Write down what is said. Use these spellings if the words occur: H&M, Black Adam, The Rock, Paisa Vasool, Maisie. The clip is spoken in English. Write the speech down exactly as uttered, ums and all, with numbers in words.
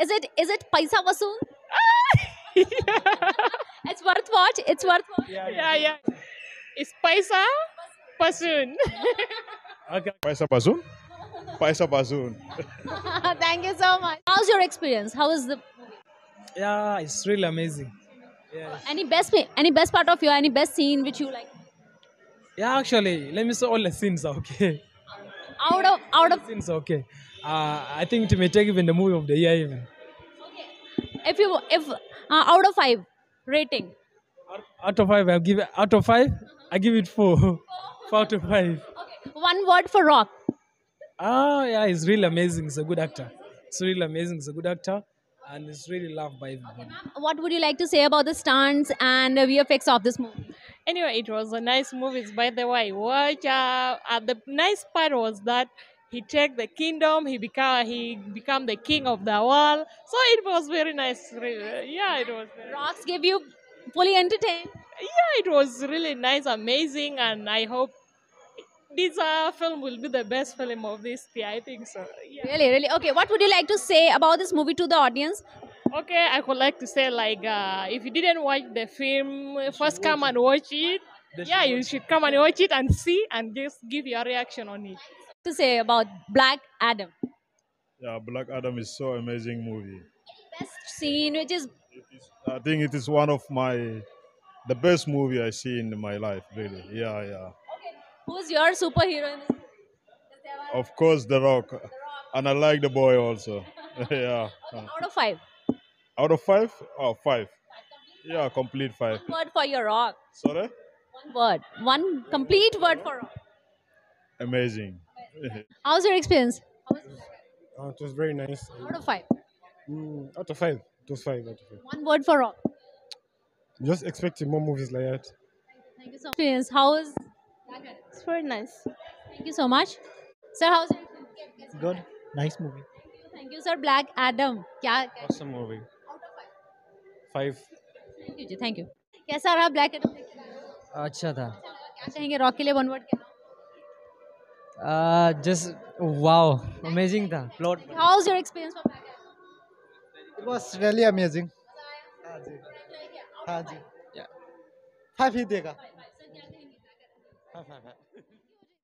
Is it is it Paisa Vasool? It's worth watch. It's worth watch. Yeah, yeah. yeah. It's Paisa Vasool. Okay. Paisa Vasool? Paisa Vasool. Thank you so much. How's your experience? How is the movie? Yeah, it's really amazing. Yes. Any best any best part of you? Any best scene which you like? Yeah, actually, let me say all the scenes are okay. Out of out of scenes okay. Uh, I think it may take even the movie of the year even. Okay. If you if uh, out of five rating. Out, out of five, I give out of five. Uh-huh. I give it four. four. Four out of five. Okay. One word for Rock. Ah, yeah, he's really amazing. He's a good actor. He's really amazing. He's a good actor, and he's really loved by everyone. Okay, ma'am, what would you like to say about the stunts and the V F X of this movie? Anyway, it was a nice movie. By the way, watch. Uh, uh, the nice part was that he took the kingdom. He became he became the king of the world. So it was very nice. Yeah, it was. Very Rocks nice. Gave you fully entertained. Yeah, it was really nice, amazing, and I hope this uh, film will be the best film of this year. I think so. Yeah. Really, really. Okay, what would you like to say about this movie to the audience? Okay, I would like to say, like, uh, if you didn't watch the film, they first come and watch it. it. Yeah, you should come and watch it and see and just give your reaction on it. To say about Black Adam. Yeah, Black Adam is so amazing movie. Best scene, which is... is... I think it is one of my... the best movie I see in my life, really. Yeah, yeah. Okay. Who's your superhero in this movie? Of course, The Rock. The Rock. And I like the boy also. Yeah. Okay, out of five. Out of five? Oh, five. Yeah, complete five. One word for your Rock. Sorry? One word. One complete word for Rock. Amazing. Amazing. How's your experience? How was it? Oh, it was very nice. Out of five? Mm, out of five. It was five. Out of five. One word for Rock. Just expecting more movies like that. Thank you so much. How is it? It's very nice. Thank you so much. Sir, how's your experience? Good. Nice movie. Thank you, Thank you sir. Black Adam. Kya? Awesome movie. Five. Thank you, thank you. कैसा रहा black Adam? अच्छा था. क्या कहेंगे rock के लिए one word क्या? Just wow, amazing था. Plot. How was your experience for Black Adam? It was really amazing. हाँ जी. हाँ जी. Yeah. Five ही देगा. Five, five.